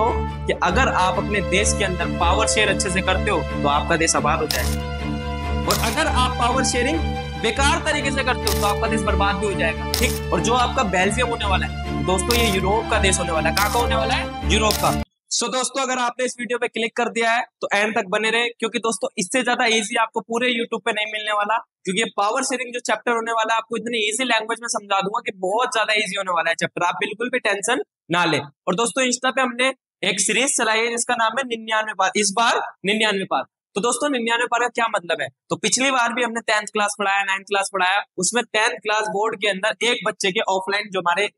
हो कि अगर आप अपने देश के अंदर पावर शेयर अच्छे से करते हो तो आपका देश आबाद हो जाएगा, और अगर आप पावर शेयरिंग बेकार तरीके से करते हो तो आपका देश बर्बाद भी हो जाएगा। ठीक, और जो आपका बेल्जियम होने वाला है दोस्तों, ये यूरोप का देश होने वाला है। कहाँ का होने वाला है? यूरोप का। सो दोस्तों, अगर आपने इस वीडियो पे क्लिक कर दिया है तो एंड तक बने रहे, क्योंकि दोस्तों इससे ज्यादा इजी आपको पूरे यूट्यूब पे नहीं मिलने वाला, क्योंकि पावर शेयरिंग जो चैप्टर होने वाला है आपको इतनी इजी लैंग्वेज में समझा दूंगा कि बहुत ज्यादा इजी होने वाला है चैप्टर, आप बिल्कुल भी टेंशन ना ले। और दोस्तों इंस्टा पे हमने एक सीरीज चलाई है जिसका नाम है 99 पार, इस बार 99 पार। तो दोस्तों 99 पार का क्या मतलब है? तो पिछली बार भी हमने 10th क्लास पढ़ाया, 9th क्लास पढ़ाया, उसमें 10th क्लास बोर्ड के अंदर एक बच्चे के ऑफलाइन जो हमारे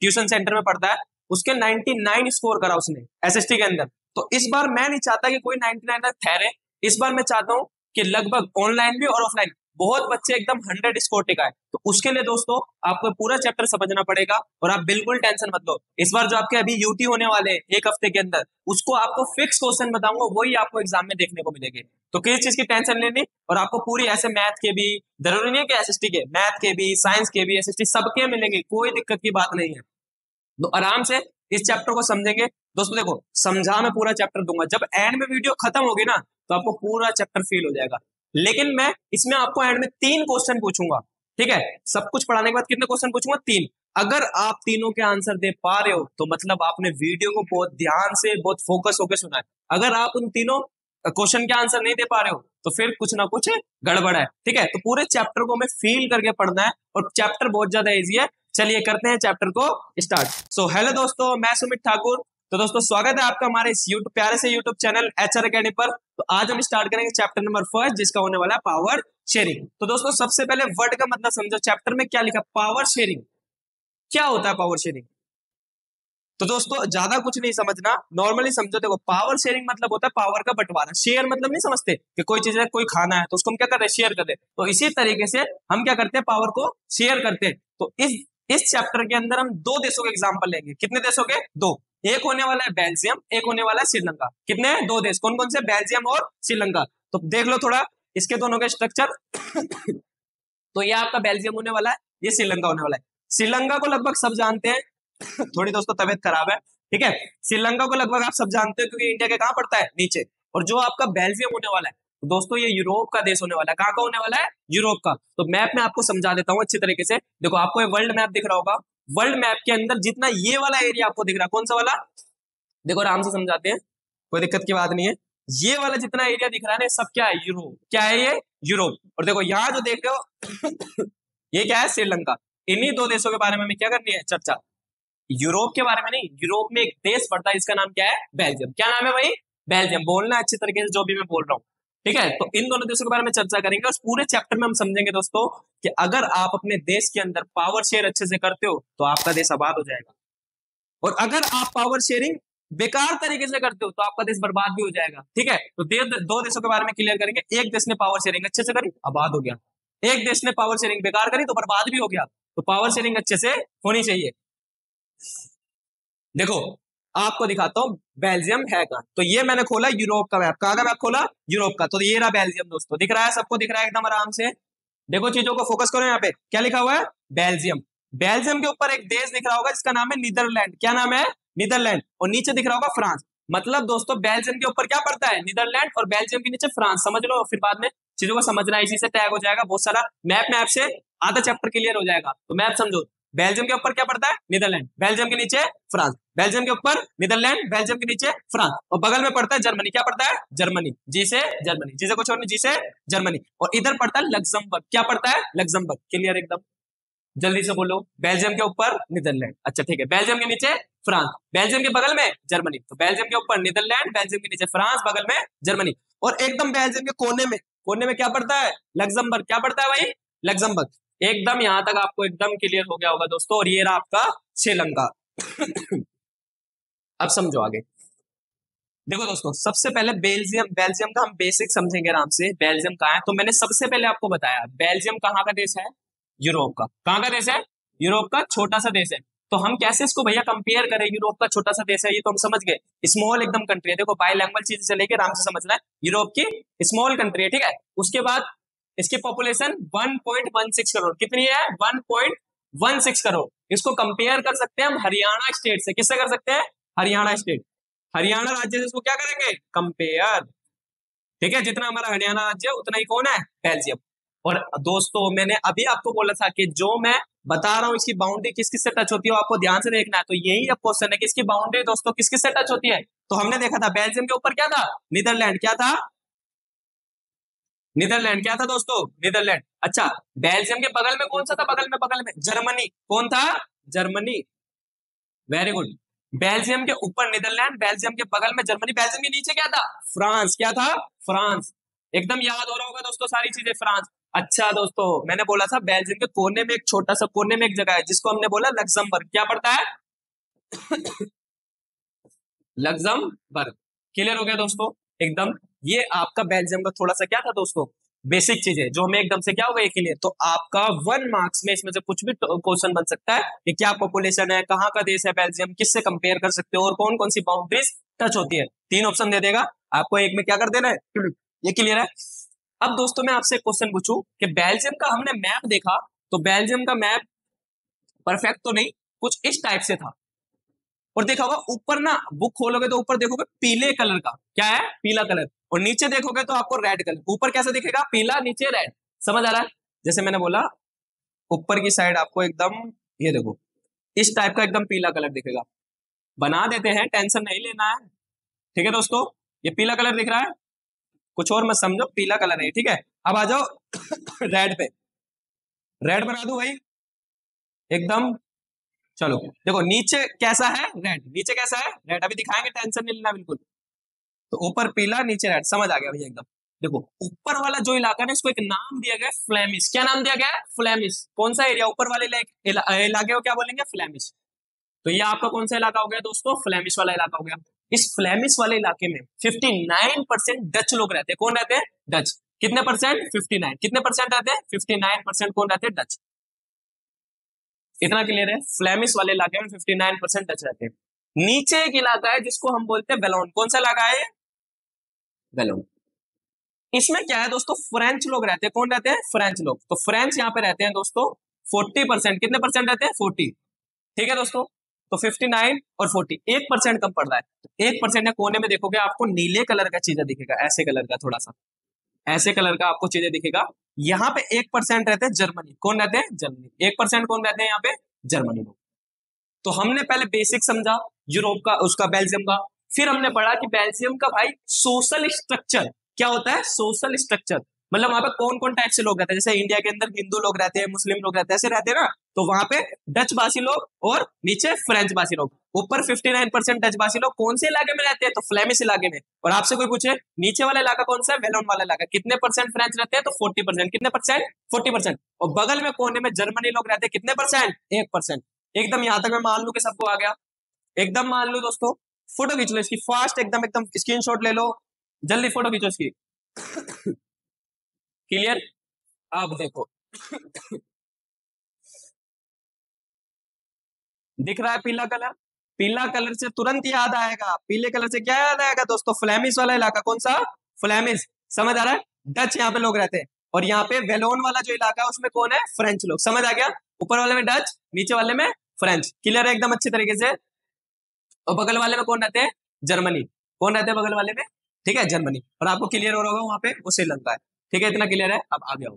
ट्यूशन सेंटर में पढ़ता है उसके 99 स्कोर करा उसने एसएसटी के अंदर। तो इस बार मैं नहीं चाहता कि कोई 99 ठहरे, इस बार मैं चाहता हूं कि लगभग ऑनलाइन भी और ऑफलाइन बहुत बच्चे एकदम 100 स्कोर टिकाए। तो उसके लिए दोस्तों आपको पूरा चैप्टर समझना पड़ेगा, और आप बिल्कुल टेंशन मत लो। इस बार जो आपके अभी यूटी होने वाले हैं एक हफ्ते के अंदर, उसको आपको फिक्स क्वेश्चन बताऊंगा, वही आपको एग्जाम में देखने को मिलेंगे। तो किसी चीज की टेंशन लेनी, और आपको पूरी ऐसे मैथ के भी, जरूरी नहीं है कि एसएसटी के, मैथ के भी, साइंस के भी, एसएसटी सबके मिलेंगे, कोई दिक्कत की बात नहीं है। तो आराम से इस चैप्टर को समझेंगे दोस्तों। देखो समझा मैं पूरा चैप्टर दूंगा, जब एंड में वीडियो खत्म होगी ना तो आपको पूरा चैप्टर फील हो जाएगा। लेकिन मैं इसमें आपको एंड में 3 क्वेश्चन पूछूंगा, ठीक है? सब कुछ पढ़ाने के बाद कितने क्वेश्चन पूछूंगा? 3। अगर आप तीनों के आंसर दे पा रहे हो तो मतलब आपने वीडियो को बहुत ध्यान से, बहुत फोकस होकर सुना है। अगर आप उन तीनों क्वेश्चन के आंसर नहीं दे पा रहे हो तो फिर कुछ ना कुछ गड़बड़ है, ठीक है? तो पूरे चैप्टर को हमें फील करके पढ़ना है, और चैप्टर बहुत ज्यादा ईजी है। चलिए करते हैं चैप्टर को स्टार्ट। सो हेलो दोस्तों, मैं सुमित ठाकुर। तो दोस्तों स्वागत है आपका हमारे इस प्यारे से यूट्यूब चैनल एचआर एकेडमी पर। तो आज हम स्टार्ट करेंगे चैप्टर नंबर 1 जिसका होने वाला है पावर शेयरिंग। तो दोस्तों सबसे पहले वर्ड का मतलब समझो, चैप्टर में क्या लिखा, पावर शेयरिंग। क्या होता है पावर शेयरिंग? तो दोस्तों ज्यादा कुछ नहीं समझना, नॉर्मली समझो। देखो पावर शेयरिंग मतलब होता है पावर का बंटवारा। शेयर मतलब नहीं समझते कि कोई चीज है, कोई खाना है तो उसको हम क्या कर रहे हैं, शेयर कर रहे हैं। तो इसी तरीके से हम क्या करते हैं, पावर को शेयर करते हैं। तो इस चैप्टर के अंदर हम 2 देशों के एग्जाम्पल लेंगे। कितने देशों के? 2। एक होने वाला है बेल्जियम, एक होने वाला है श्रीलंका। कितने हैं? 2 देश। कौन कौन से? बेल्जियम और श्रीलंका। तो देख लो थोड़ा इसके दोनों के स्ट्रक्चर। तो ये आपका बेल्जियम होने वाला है, ये श्रीलंका होने वाला है। श्रीलंका को लगभग सब जानते हैं, थोड़ी दोस्तों तबियत खराब है, ठीक है? श्रीलंका को लगभग आप सब जानते हो क्योंकि इंडिया के कहाँ पड़ता है, नीचे। और जो आपका बेल्जियम होने वाला है दोस्तों, ये यूरोप का देश होने वाला है। कहाँ का होने वाला है? यूरोप का। तो मैप में आपको समझा देता हूँ अच्छे तरीके से। देखो आपको एक वर्ल्ड मैप दिख रहा होगा, वर्ल्ड मैप के अंदर जितना ये वाला एरिया आपको दिख रहा है, कौन सा वाला? देखो आराम से समझाते हैं, कोई दिक्कत की बात नहीं है। ये वाला जितना एरिया दिख रहा है सब क्या है? यूरोप। क्या है ये? यूरोप। और देखो यहाँ जो देख रहे हो ये क्या है? श्रीलंका। इन्हीं 2 देशों के बारे में हमें क्या करनी है? चर्चा। यूरोप के बारे में नहीं, यूरोप में एक देश पड़ता है, इसका नाम क्या है? बेल्जियम। क्या नाम है भाई? बेल्जियम। बोलना अच्छे तरीके से जो भी मैं बोल रहा हूँ, ठीक है? तो इन दोनों देशों के बारे में चर्चा करेंगे, और पूरे चैप्टर में हम समझेंगे दोस्तों कि अगर आप अपने देश के अंदर पावर शेयर अच्छे से करते हो तो आपका देश आबाद हो जाएगा, और अगर आप पावर शेयरिंग बेकार तरीके से करते हो तो आपका देश बर्बाद भी हो जाएगा, ठीक है? तो 2 देशों के बारे में क्लियर करेंगे। एक देश ने पावर शेयरिंग अच्छे से करी, आबाद हो गया। एक देश ने पावर शेयरिंग बेकार करी तो बर्बाद भी हो गया। तो पावर शेयरिंग अच्छे से होनी चाहिए। देखो आपको दिखाता हूँ बेल्जियम है कहाँ। तो ये मैंने खोला यूरोप का मैप। कहाँ का मैप खोला? यूरोप का। तो ये रहा बेल्जियम दोस्तों, दिख रहा है? सबको दिख रहा है एकदम आराम से? देखो चीजों को फोकस करो, यहाँ पे क्या लिखा हुआ है? बेल्जियम। बेल्जियम के ऊपर एक देश दिख रहा होगा जिसका नाम है नीदरलैंड। क्या नाम है? नीदरलैंड। और नीचे दिख रहा होगा फ्रांस। मतलब दोस्तों बेल्जियम के ऊपर क्या पड़ता है? नीदरलैंड, और बेल्जियम के नीचे फ्रांस। समझ लो, फिर बाद में चीजों को समझना इसी से तय हो जाएगा। बहुत सारा मैप से आधा चैप्टर क्लियर हो जाएगा। तो मैप समझो, बेल्जियम के ऊपर क्या पड़ता है? नीदरलैंड। बेल्जियम के नीचे फ्रांस। बेल्जियम के ऊपर नीदरलैंड, बेल्जियम के नीचे फ्रांस, और बगल में पड़ता है जर्मनी। क्या पड़ता है? जर्मनी। जी से जर्मनी, जिसे कुछ और नहीं, जी से जर्मनी। और इधर पड़ता है लक्जमबर्ग। क्या पड़ता है? लक्जमबर्ग। क्लियर एकदम? जल्दी से बोलो। बेल्जियम के ऊपर नीदरलैंड, अच्छा ठीक है। बेल्जियम के नीचे फ्रांस, बेल्जियम के बगल में जर्मनी। तो बेल्जियम के ऊपर नीदरलैंड, बेल्जियम के नीचे फ्रांस, बगल में जर्मनी, और एकदम बेल्जियम के कोने में क्या पड़ता है? लक्जमबर्ग। क्या पड़ता है भाई? लक्जमबर्ग। एकदम यहां तक आपको एकदम क्लियर हो गया होगा दोस्तों। और ये रहा आपका श्रीलंका। अब समझो आगे। देखो दोस्तों सबसे पहले बेल्जियम का हम बेसिक समझेंगे आराम से। बेल्जियम कहाँ है? तो मैंने सबसे पहले आपको बताया बेल्जियम कहाँ का देश है? यूरोप का। कहाँ का देश है? यूरोप का, छोटा सा देश है। तो हम कैसे इसको भैया कंपेयर करें? यूरोप का छोटा सा देश है, ये तो हम समझ गए, स्मॉल एकदम कंट्री है। देखो बायलैंग्वेज चीज से लेकर आराम से समझना है, यूरोप की स्मॉल कंट्री है, ठीक है? उसके बाद इसकी पॉपुलेशन 1.16 करोड़। कितनी है? 1.16 करोड़। इसको कंपेयर कर सकते हैं हम हरियाणा स्टेट से। किससे कर सकते हैं? हरियाणा स्टेट। हरियाणा राज्य से इसको क्या करेंगे कंपेयर। ठीक है, जितना हमारा हरियाणा राज्य है उतना ही कौन है बेल्जियम। और दोस्तों मैंने अभी आपको बोला था कि जो मैं बता रहा हूं इसकी बाउंड्री किस किस से टच होती है आपको ध्यान से देखना है। तो यही अब क्वेश्चन है कि इसकी बाउंड्री दोस्तों किस किस से टच होती है। तो हमने देखा था बेल्जियम के ऊपर क्या था नीदरलैंड, क्या था नीदरलैंड, क्या था दोस्तों नीदरलैंड। अच्छा बेल्जियम के बगल में कौन सा था, बगल में जर्मनी, कौन था जर्मनी। वेरी गुड, बेल्जियम के ऊपर नीदरलैंड, बेल्जियम के बगल में जर्मनी, बेल्जियम के नीचे क्या था फ्रांस, क्या था फ्रांस। एकदम याद हो रहा होगा दोस्तों सारी चीजें फ्रांस। अच्छा दोस्तों मैंने बोला था बेल्जियम के कोने में एक छोटा सा कोने में एक जगह है जिसको हमने बोला लक्जमबर्ग, क्या पड़ता है लक्जमबर्ग। क्लियर हो गया दोस्तों एकदम। ये आपका बेल्जियम का थोड़ा सा क्या था दोस्तों बेसिक चीजें जो हमें एकदम से क्या हो गई क्लियर। तो आपका 1 मार्क्स में इसमें से कुछ भी क्वेश्चन बन सकता है कि क्या पॉपुलेशन है, कहाँ का देश है बेल्जियम, किससे कंपेयर कर सकते हो और कौन कौन सी बाउंड्रीज टच होती है। 3 ऑप्शन दे देगा आपको, एक में क्या कर देना है। ये क्लियर है। अब दोस्तों मैं आपसे क्वेश्चन पूछूं कि बेल्जियम का हमने मैप देखा तो बेल्जियम का मैप परफेक्ट तो नहीं, कुछ इस टाइप से था। और देखा होगा ऊपर ना बुक खोलोगे तो ऊपर देखोगे पीले कलर का, क्या है पीला कलर, और नीचे देखोगे तो आपको रेड कलर। ऊपर कैसा दिखेगा पीला, नीचे रेड, समझ आ रहा है। जैसे मैंने बोला ऊपर की साइड आपको एकदम ये देखो इस टाइप का एकदम पीला कलर दिखेगा, बना देते हैं टेंशन नहीं लेना है। ठीक है दोस्तों ये पीला कलर दिख रहा है, कुछ और मत समझो पीला कलर है। ठीक है अब आ जाओ रेड पे, रेड बना दो भाई एकदम। चलो देखो नीचे कैसा है रेड, नीचे कैसा है रेड, अभी दिखाएंगे टेंशन नहीं लेना बिल्कुल। तो ऊपर पीला नीचे रेड, समझ आ गया भैया एकदम। देखो ऊपर वाला जो इलाका है इसको एक नाम दिया गया है फ्लेमिश, क्या नाम दिया गया है फ्लेमिश। कौन सा एरिया, ऊपर वाले इलाके को क्या बोलेंगे फ्लेमिश। तो ये आपका कौन सा इलाका हो गया दोस्तों फ्लेमिश वाला इलाका हो गया। इस फ्लेमिश वाले इलाके में 59% डच लोग रहते हैं। कौन रहते हैं डच, कितने परसेंट 59, कितने परसेंट रहते हैं 59% कौन रहते हैं डच। इतना क्लियर है, फ्लेमिश वाले इलाके में 59% डच रहते हैं। नीचे एक इलाका है जिसको हम बोलते हैं वैलोन, कौन सा इलाका है वैलोन। इसमें क्या है दोस्तों फ्रेंच लोग रहते हैं, कौन रहते हैं फ्रेंच लोग। तो फ्रेंच यहाँ पे रहते हैं दोस्तों 40%, कितने परसेंट रहते हैं 40। ठीक है दोस्तों तो 59 और 40 1% कम पड़ रहा है। तो 1% कोने में देखोगे आपको नीले कलर का चीजें दिखेगा, ऐसे कलर का थोड़ा सा ऐसे कलर का आपको चीजें दिखेगा। यहाँ पे 1% रहते हैं जर्मनी, कौन रहते हैं जर्मनी, 1% कौन रहते हैं यहाँ पे जर्मनी लोग। तो हमने पहले बेसिक समझा यूरोप का, उसका बेल्जियम का, फिर हमने पढ़ा कि बेल्जियम का भाई सोशल स्ट्रक्चर क्या होता है। सोशल स्ट्रक्चर मतलब वहां पे कौन कौन टाइप से लोग रहते हैं, जैसे इंडिया के अंदर हिंदू लोग रहते हैं, मुस्लिम लोग रहते हैं, ऐसे रहते हैं ना। तो वहां पे डच भाषी लोग और नीचे फ्रेंच भाषी लोग, ऊपर 59% डच भाषी लोग कौन से इलाके में रहते हैं तो फ्लेमिश इलाके में। और आपसे कोई पूछे नीचे वाला इलाका कौन सा है वेलोन वाला इलाका, कितने परसेंट फ्रेंच रहते हैं तो 40%, कितने परसेंट 40%। और बगल में कोने में जर्मनी लोग रहते हैं, कितने परसेंट 1%। एकदम यहाँ तक मैं मान लू कि सबको आ गया, एकदम मान लो दोस्तों। फोटो खींच लो इसकी फास्ट, एकदम एकदम स्क्रीनशॉट ले लो, जल्दी फोटो खींचो इसकी। क्लियर, अब देखो दिख रहा है पीला कलर, पीला कलर से तुरंत याद आएगा, पीले कलर से क्या याद आएगा दोस्तों फ्लेमिश वाला इलाका, कौन सा फ्लेमिश, समझ आ रहा है। डच यहाँ पे लोग रहते हैं और यहाँ पे वेलोन वाला जो इलाका है उसमें कौन है फ्रेंच लोग, समझ आ गया। ऊपर वाले में डच, नीचे वाले में फ्रेंच, क्लियर है एकदम अच्छे तरीके से। और बगल वाले में कौन रहते हैं जर्मनी, कौन रहते हैं बगल वाले में, ठीक है जर्मनी। और आपको क्लियर हो रहा होगा वहां पे वो श्रीलंका है। ठीक है इतना क्लियर है। अब आ गया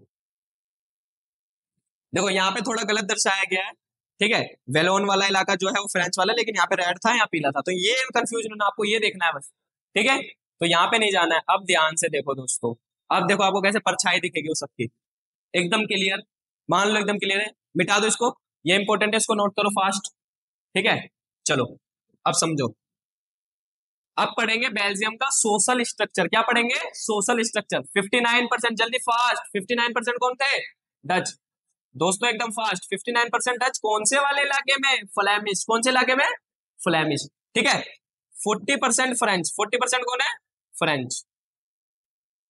देखो यहाँ पे थोड़ा गलत दर्शाया गया है, ठीक है वेलोन वाला इलाका जो है वो फ्रेंच वाला, लेकिन यहाँ पे रेड था यहाँ पीला था, तो ये कंफ्यूजन आपको ये देखना है बस। ठीक है तो यहाँ पे नहीं जाना है। अब ध्यान से देखो दोस्तों, अब देखो आपको कैसे परछाई दिखेगी वो सबकी, एकदम क्लियर मान लो, एकदम क्लियर है। मिटा दो इसको, ये इंपॉर्टेंट है, इसको नोट करो फास्ट। ठीक है चलो अब समझो, अब पढ़ेंगे बेल्जियम का सोशल स्ट्रक्चर, क्या पढ़ेंगे सोशल स्ट्रक्चर। 59% जल्दी फास्ट, 59% कौन थे डच दोस्तों, एकदम फास्ट 59% डच, कौन से वाले इलाके में फ्लेमिश, कौन से इलाके में फ्लेमिश। ठीक है 40% फ्रेंच, 40% कौन है फ्रेंच,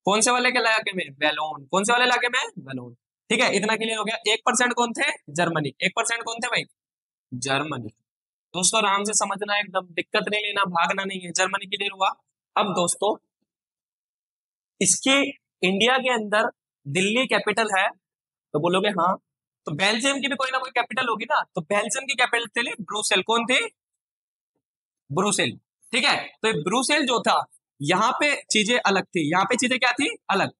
कौन से वाले के इलाके में वैलोन, कौन से वाले इलाके में वैलोन। ठीक है इतना क्लियर हो गया। 1% कौन थे जर्मनी, 1% कौन थे भाई जर्मनी। दोस्तों आराम से समझना है एकदम, दिक्कत नहीं लेना, भागना नहीं है। जर्मनी के लिए हुआ। अब दोस्तों इसके इंडिया के अंदर दिल्ली कैपिटल है तो बोलोगे हाँ, तो बेल्जियम की भी कोई ना कोई कैपिटल होगी ना। तो बेल्जियम की कैपिटल ब्रुसेल, कौन थी ब्रुसेल। ठीक है। तो ब्रुसेल जो था यहाँ पे चीजें अलग थी, यहाँ पे चीजें क्या थी अलग।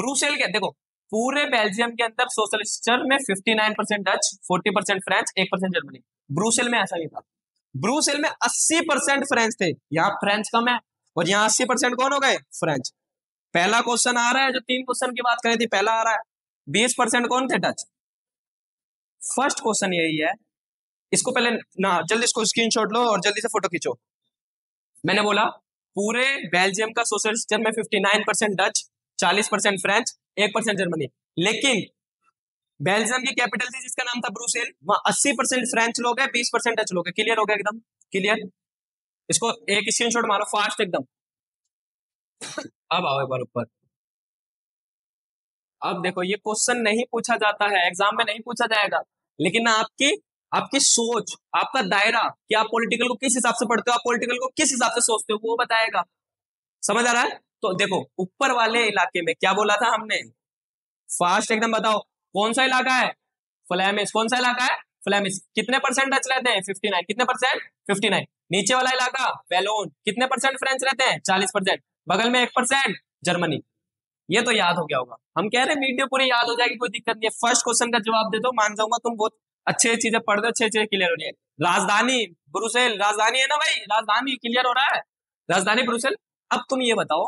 ब्रुसेल के देखो पूरे बेल्जियम के अंदर सोशलिस्टर में 59% डच, 40% फ्रेंच, 1% जर्मनी। ब्रुसेल में ऐसा नहीं था, ब्रुसेल में 80% फ्रेंच थे, यहाँ फ्रेंच कम है और यहाँ 80% कौन हो गए फ्रेंच। पहला क्वेश्चन आ रहा है जो 3 क्वेश्चन की बात करी थी, पहला आ रहा है 20% कौन थे डच। फर्स्ट क्वेश्चन यही है, इसको पहले ना जल्दी इसको स्क्रीनशॉट लो और जल्दी से फोटो खींचो। मैंने बोला पूरे बेल्जियम का सोशलिस्टर में 59% डच, 40% फ्रेंच, 1% जर्मनी, लेकिन बेल्जियम की कैपिटल थी जिसका नाम था ब्रुसेल, वहां 80% फ्रेंच लोग है, 20% डच लोग है। क्लियर हो गया एकदम क्लियर। इसको एक स्क्रीनशॉट मारो फास्ट एकदम। अब आओ एक बार ऊपर। अब देखो ये क्वेश्चन नहीं पूछा जाता है एग्जाम में, नहीं पूछा जाएगा, लेकिन आपकी सोच, आपका दायरा कि आप पॉलिटिकल को किस हिसाब से पढ़ते हो, आप पॉलिटिकल को किस हिसाब से सोचते हो, वो बताएगा। समझ आ रहा है। तो देखो ऊपर वाले इलाके में क्या बोला था हमने, फास्ट एकदम बताओ कौन सा इलाका है, फ्लेमिश। कौन सा इलाका है फ्लेमिश। कितने परसेंट डच रहते हैं 59, कितने परसेंट 59। नीचे वाला इलाका वैलोन, कितने परसेंट फ्रेंच रहते हैं 40%, बगल में 1% जर्मनी। ये तो याद हो गया होगा, हम कह रहे हैं वीडियो पूरी याद हो जाएगी, कोई दिक्कत नहीं है। फर्स्ट क्वेश्चन का जवाब दे दो, मान जाऊंगा तुम बहुत अच्छे चीजें पढ़ दो, अच्छे चीजें क्लियर हो रही है। राजधानी ब्रुसेल, राजधानी है ना भाई, राजधानी क्लियर हो रहा है, राजधानी ब्रुसेल। अब तुम ये बताओ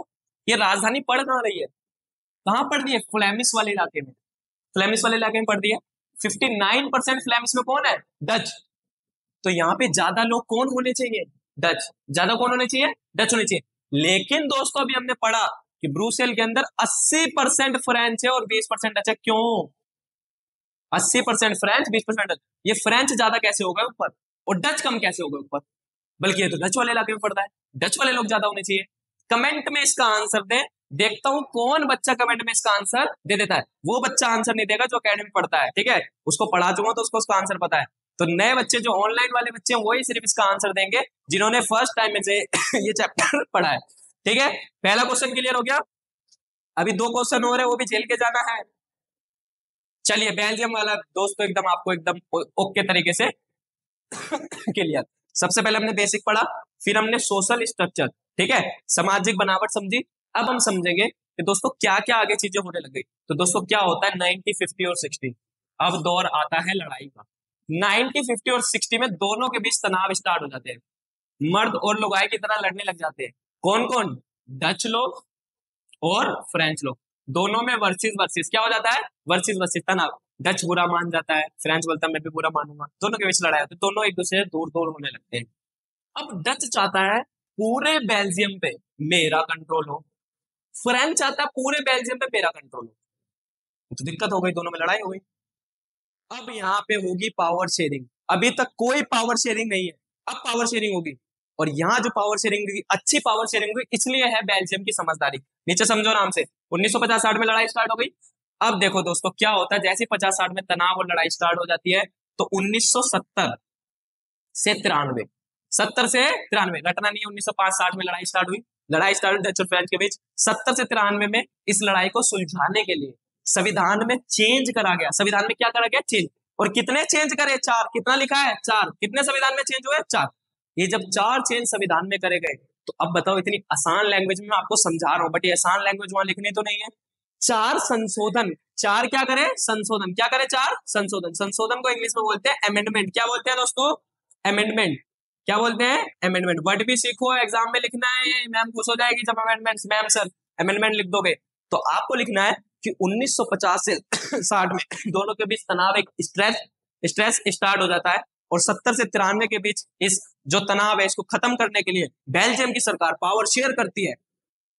ये राजधानी पढ़ कहाँ रही है, कहाँ पढ़ रही है, फ्लेमिश वाले इलाके में। फ्लेमिश वाले इलाके में पढ़ रही है। 59% फ्लेमिश में कौन है डच, तो यहाँ पे ज्यादा लोग कौन होने चाहिए डच, ज्यादा कौन होने चाहिए डच होने चाहिए। लेकिन दोस्तों अभी हमने पढ़ा कि ब्रुसेल के अंदर 80% फ्रेंच है और 20% डच है। क्यों 80% फ्रेंच 20% डच, ये फ्रेंच ज्यादा कैसे हो गए ऊपर और डच कम कैसे हो गए ऊपर, बल्कि ये तो डच वाले इलाके में पड़ता है, डच वाले लोग ज्यादा होने चाहिए। कमेंट में इसका आंसर दें, देखता हूं कौन बच्चा कमेंट में इसका आंसर दे देता है। वो बच्चा आंसर नहीं देगा जो अकेडमी पढ़ता है, ठीक है, उसको पढ़ा चुका तो उसको उसका आंसर पता है। तो नए बच्चे जो ऑनलाइन वाले बच्चे हैं वही सिर्फ इसका आंसर देंगे जिन्होंने फर्स्ट टाइम में से ये चैप्टर पढ़ा है, ठीक है। पहला क्वेश्चन क्लियर हो गया, अभी 2 क्वेश्चन हो रहे हैं वो भी झेल के जाना है। चलिए बेल्जियम वाला दोस्तों एकदम आपको एकदम ओके तरीके से क्लियर। सबसे पहले हमने बेसिक पढ़ा, फिर हमने सोशल स्ट्रक्चर, ठीक है, सामाजिक बनावट समझी। अब हम समझेंगे कि दोस्तों क्या क्या आगे चीजें होने लग गई। तो दोस्तों क्या होता है 1950 और 60, अब दौर आता है लड़ाई का। 1950 और 60 में दोनों के बीच तनाव स्टार्ट हो जाते हैं, मर्द और लोगाई की तरह लड़ने लग जाते हैं। कौन कौन, डच लोग और फ्रेंच लोग, दोनों में वर्सेस वर्सेस क्या हो जाता है, वर्सेस वर्सेस तनाव। डच बुरा मान जाता है, फ्रेंच बोलता है मैं भी बुरा मानूंगा, दोनों के बीच लड़ाई होती है, दोनों एक दूसरे से दूर दूर होने लगते हैं। अब डच चाहता है पूरे बेल्जियम पे मेरा कंट्रोल हो, फ्रेंच चाहता है पूरे बेल्जियम पे मेरा कंट्रोल हो, तो दिक्कत हो गई, दोनों में लड़ाई हो गई। अब यहाँ पे होगी पावर शेयरिंग, अभी तक कोई पावर शेयरिंग नहीं है, अब पावर शेयरिंग होगी। और यहाँ जो पावर शेयरिंग हुई, अच्छी पावर शेयरिंग हुई, इसलिए है बेल्जियम की समझदारी। नीचे समझो नाम से, 1950-60 में लड़ाई स्टार्ट हो गई। अब देखो दोस्तों क्या होता है, जैसे 50-60 में तनाव और लड़ाई स्टार्ट हो जाती है तो 1970 से 93 घटना नहीं है, 1950-60 में लड़ाई स्टार्ट हुई, लड़ाई स्टार्ट हुई डच और फ्रेंच के बीच। 70 से 93 में इस लड़ाई को सुलझाने के लिए संविधान में चेंज करा गया। संविधान में क्या करा गया, चेंज। और कितने चेंज करे, 4, कितना लिखा है 4, कितने संविधान में चेंज हुए 4। ये जब 4 चेंज संविधान में करे गए तो अब बताओ, इतनी आसान लैंग्वेज में आपको समझा रहा हूं, बट ये आसान लैंग्वेज वहां लिखनी तो नहीं है। 4 संशोधन, 4 क्या करे, संशोधन, क्या करे 4 संशोधन। संशोधन को इंग्लिश में बोलते हैं अमेंडमेंट। क्या बोलते हैं दोस्तों, अमेंडमेंट। क्या बोलते हैं, अमेंडमेंट। वर्ड भी सीखो, एग्जाम में लिखना है, मैम पूछ हो जाएगी जब अमेंडमेंट, मैम सर अमेंडमेंट लिख दोगे। तो आपको लिखना है कि 1950 से 60 में दोनों के बीच तनाव, एक स्ट्रेस स्टार्ट हो जाता है, और 70 से 93 के बीच इस जो तनाव है इसको खत्म करने के लिए बेल्जियम की सरकार पावर शेयर करती है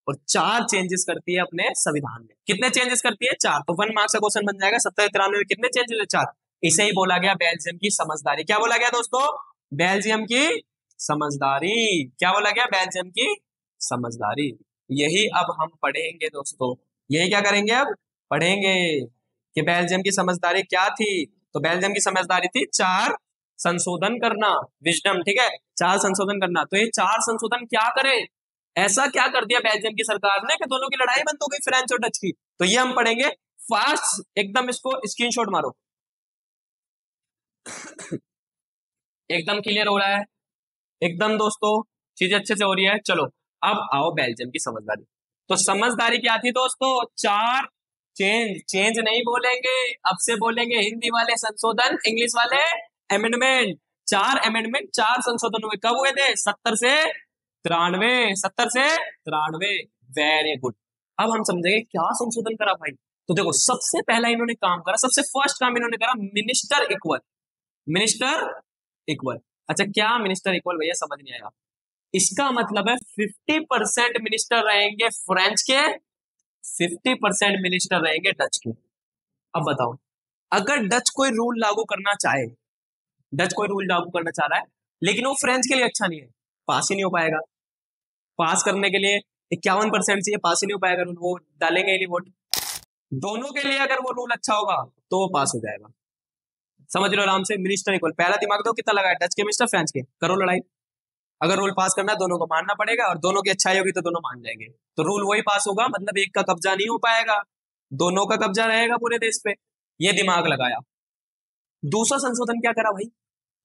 और 4 चेंजेस करती है अपने संविधान में। कितने चेंजेस करती है, 4। तो 1 मार्क्स का क्वेश्चन बन जाएगा, 70-93 में कितने चेंजेस हुए, 4। इसे ही बोला गया बेल्जियम की समझदारी। क्या बोला गया दोस्तों, बेल्जियम की समझदारी। क्या बोला गया, बेल्जियम की समझदारी। यही अब हम पढ़ेंगे दोस्तों, यही क्या करेंगे अब पढ़ेंगे कि बेल्जियम की समझदारी क्या थी। तो बेल्जियम की समझदारी थी 4 संशोधन करना, विजडम, ठीक है, 4 संशोधन करना। तो ये 4 संशोधन क्या करे, ऐसा क्या कर दिया बेल्जियम की सरकार ने कि दोनों की लड़ाई बंद हो गई फ्रेंच और डच की। तो ये हम पढ़ेंगे फास्ट एकदम, इसको स्क्रीनशॉट मारो एकदम क्लियर हो रहा है। एकदम दोस्तों चीजें अच्छे से हो रही है। चलो अब आओ बेल्जियम की समझदारी। तो समझदारी क्या थी दोस्तों, चार चेंज नहीं बोलेंगे अब से, बोलेंगे हिंदी वाले संशोधन, इंग्लिश वाले अमेंडमेंट। चार अमेंडमेंट, चार संशोधन हुए। कब हुए थे? 70 से 93, 70 से 93। Very good. अब हम समझेंगे क्या संशोधन करा भाई। तो देखो सबसे पहला इन्होंने काम करा, सबसे फर्स्ट काम इन्होंने करा मिनिस्टर इक्वल, मिनिस्टर इक्वल। अच्छा क्या मिनिस्टर इक्वल भैया समझ नहीं आएगा। इसका मतलब है 50% मिनिस्टर रहेंगे फ्रेंच के, 50% मिनिस्टर रहेंगे डच के। अब बताओ अगर डच कोई रूल लागू करना चाहे, डच कोई रूल लागू करना चाह रहा है लेकिन वो फ्रेंच के लिए अच्छा नहीं है, पास ही नहीं हो पाएगा। पास करने के लिए 51% से पास ही नहीं हो पाएगा, वो डालेंगे नहीं वोट। दोनों के लिए अगर वो रूल अच्छा होगा तो वो पास हो जाएगा। समझ लो आराम से मिनिस्टर इक्वल। पहला दिमाग दो कितना लगाया, डच के मिनिस्टर फ्रेंच के, करो लड़ाई। अगर रूल पास करना है दोनों को मानना पड़ेगा, और दोनों की अच्छाई होगी तो दोनों मान जाएंगे, तो रूल वही पास होगा। मतलब एक का कब्जा नहीं हो पाएगा, दोनों का कब्जा रहेगा पूरे देश पे। ये दिमाग लगाया। दूसरा संशोधन क्या करा भाई,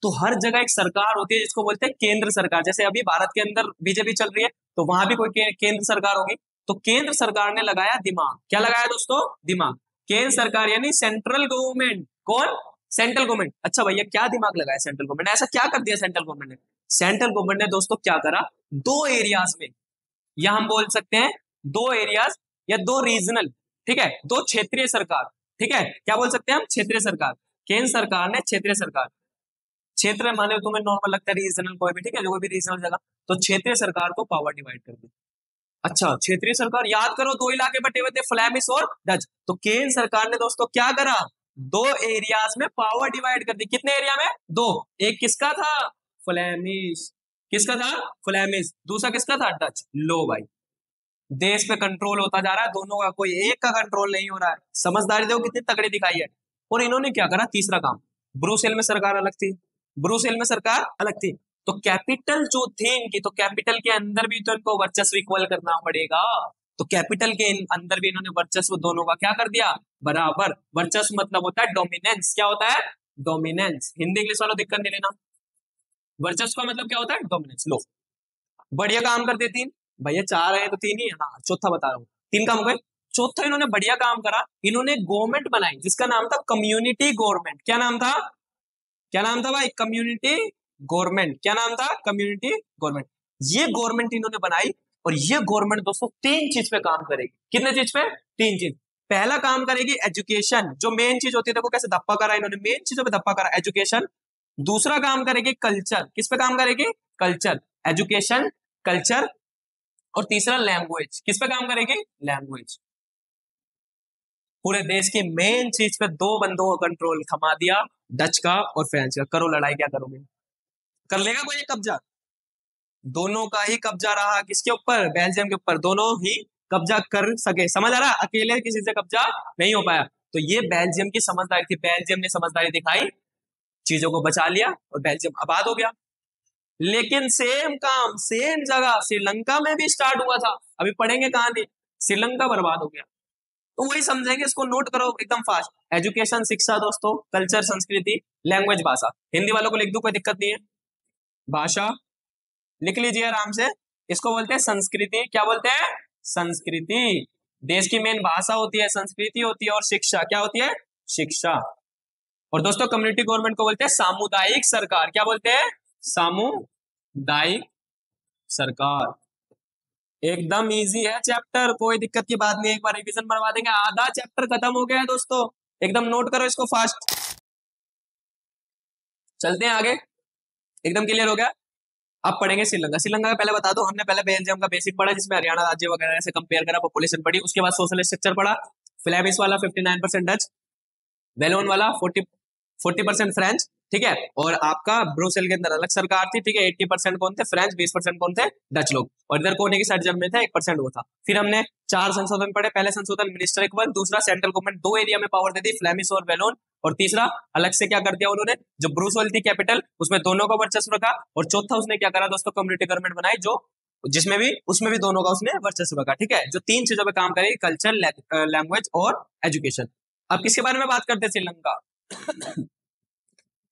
तो हर जगह एक सरकार होती है जिसको बोलते हैं केंद्र सरकार। जैसे अभी भारत के अंदर बीजेपी चल रही है तो वहां भी कोई केंद्र सरकार होगी। तो केंद्र सरकार ने लगाया दिमाग। क्या लगाया दोस्तों? दिमाग। केंद्र सरकार यानी सेंट्रल गवर्नमेंट। कौन? Central government. अच्छा भैया क्या दिमाग लगाया सेंट्रल गवर्नमेंट ने, ऐसा क्या कर दिया सेंट्रल गवर्नमेंट ने? सेंट्रल गवर्नमेंट ने दोस्तों क्या करा, दो एरियाज में, या हम बोल सकते हैं दो एरियाज या दो रीजनल, ठीक है, दो क्षेत्रीय सरकार, ठीक है, क्या बोल सकते हैं हम क्षेत्रीय सरकार। केंद्र सरकार ने क्षेत्रीय सरकार, क्षेत्र माने तुम्हें नॉर्मल लगता है रीजनल कोई भी, ठीक है, जो भी रीजनल जगह, तो क्षेत्रीय सरकार को पावर डिवाइड कर दी। अच्छा क्षेत्रीय सरकार, याद करो दो इलाके बटे हुए थे, फ्लेमिश और डच। तो केंद्र सरकार ने दोस्तों क्या करा, दो एरियाज में पावर डिवाइड कर दी। कितने एरिया में? दो। एक किसका था? फ्लेमिश। किसका था? फ्लेमिश। दूसरा किसका था? डच। लो भाई देश पे कंट्रोल होता जा रहा है, दोनों का कोई एक का कंट्रोल नहीं हो रहा है। समझदारी देखो कितनी तगड़ी दिखाई है। और इन्होंने क्या करा तीसरा काम, ब्रुसेल में सरकार अलग थी, ब्रुसेल में सरकार अलग थी, तो कैपिटल जो थे इनकी, तो कैपिटल के अंदर भी तो इनको वर्चस्व इक्वल करना पड़ेगा। तो कैपिटल के अंदर भी इन्होंने वर्चस्व दोनों का क्या कर दिया, बराबर। वर्चस्व मतलब होता है डोमिनेंस। क्या होता है? डोमिनेंस। हिंदी इंग्लिश वालों दिक्कत नहीं लेना, वर्चस्व का मतलब क्या होता है? डोमिनेंस। लो बढ़िया काम करते तीन भैया, चार है तो तीन ही है ना, चौथा बता रहा हूँ, तीन काम हो गए। चौथा इन्होंने बढ़िया काम करा, इन्होंने गवर्नमेंट बनाई जिसका नाम था कम्युनिटी गवर्नमेंट। क्या नाम था? क्या नाम था भाई? Community government. क्या नाम था? Community government. ये गवर्नमेंट इन्होंने बनाई, और ये गवर्नमेंट दोस्तों तीन चीज पे काम करेगी। कितने चीज पे? तीन चीज। पहला काम करेगी एजुकेशन, जो मेन चीज होती है, देखो कैसे धप्पा करा इन्होंने, मेन चीजों पे धप्पा करा, एजुकेशन। दूसरा काम करेगी कल्चर। किस पे काम करेगी? कल्चर। एजुकेशन, कल्चर, और तीसरा लैंग्वेज। किस पे काम करेगी? लैंग्वेज। पूरे देश की मेन चीज पे दो बंदों का कंट्रोल थमा दिया, डच का और फ्रांस का। करो लड़ाई, क्या करोगे? कर लेगा कोई कब्जा? दोनों का ही कब्जा रहा। किसके ऊपर? बेल्जियम के ऊपर। दोनों ही कब्जा कर सके, समझ आ रहा है, अकेले किसी से कब्जा नहीं हो पाया। तो ये बेल्जियम की समझदारी थी, बेल्जियम ने समझदारी दिखाई, चीजों को बचा लिया और बेल्जियम आबाद हो गया। लेकिन सेम काम सेम जगह श्रीलंका में भी स्टार्ट हुआ था। अभी पढ़ेंगे कहां थे, श्रीलंका बर्बाद हो गया। तो वही समझेंगे, इसको नोट करो एकदम फास्ट। एजुकेशन शिक्षा दोस्तों, कल्चर संस्कृति, लैंग्वेज भाषा। हिंदी वालों को लिख दो, कोई दिक्कत नहीं है। भाषा लिख लीजिए आराम से। इसको बोलते हैं संस्कृति। क्या बोलते हैं? संस्कृति। देश की मेन भाषा होती है, संस्कृति होती है, और शिक्षा क्या होती है? शिक्षा। और दोस्तों कम्युनिटी गवर्नमेंट को बोलते हैं सामुदायिक सरकार। क्या बोलते हैं? सामुदायिक सरकार। एकदम इजी है चैप्टर, कोई दिक्कत की बात नहीं। एक बार रिवीजन बनवा देंगे, आधा चैप्टर खत्म हो गया है दोस्तों। एकदम नोट करो इसको फास्ट। चलते हैं आगे, एकदम क्लियर हो गया। अब पढ़ेंगे श्रीलंका। श्रीलंका का पहले बता दो, हमने पहले बेल्जियम का बेसिक पढ़ा जिसमें हरियाणा राज्य वगैरह से कंपेयर करा, पॉपुलेशन पढ़ी, उसके बाद सोशल स्ट्रक्चर पढ़ा। फ्लेमिश वाला 59%, डच वेलोन वाला 40% फ्रेंच, ठीक है, और आपका ब्रुसेल के अंदर अलग सरकार थी, ठीक है। 80% कौन थे? फ्रेंच। 20% कौन थे? डच लोग। और इधर कोने की साइड जर्मनी था, 1% वो था। फिर हमने चार संशोधन पढ़े। पहले संशोधन मिनिस्टर इक्वल, दूसरा सेंट्रल गवर्नमेंट दो एरिया में पावर देती, फ्लेमिश और वेलोन, और तीसरा अलग से क्या कर दिया उन्होंने, जो ब्रुसेल थी कैपिटल, उसमें दोनों का वर्चस्व रखा। और चौथा उसने क्या करा दोस्तों, कम्युनिटी गवर्नमेंट बनाई, जो जिसमें भी उसमें भी दोनों का उसने वर्चस्व रखा, ठीक है। जो तीन चीजों पर काम करेगी, कल्चर, लैंग्वेज और एजुकेशन। अब किसके बारे में बात करते हैं? श्रीलंका।